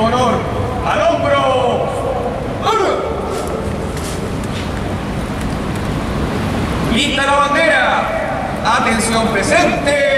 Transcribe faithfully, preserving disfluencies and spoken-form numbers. nuestro honor. ¡Al hombro! ¡Lista la bandera! ¡Atención presente!